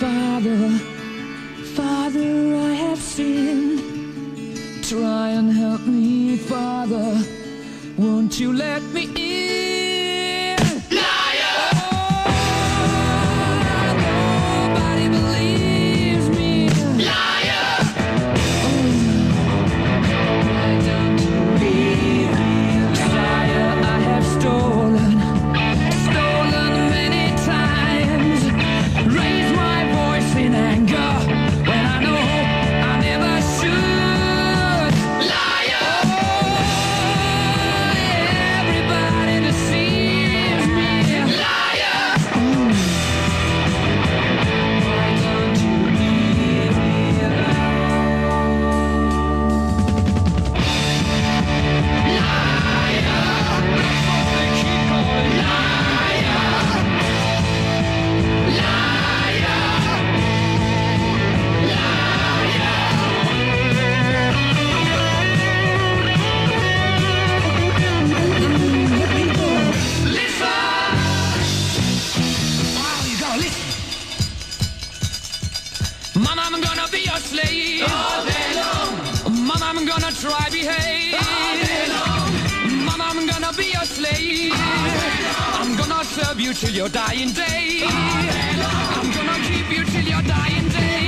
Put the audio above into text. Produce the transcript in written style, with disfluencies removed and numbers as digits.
Father, Father, I have sinned. Try and help me, Father. Won't you let me in? Mama, I'm gonna be your slave all day long. Mama, I'm gonna try behave all day long. Mama, I'm gonna be your slave all day long. I'm gonna serve you till your dying day all day long. I'm gonna keep you till your dying day.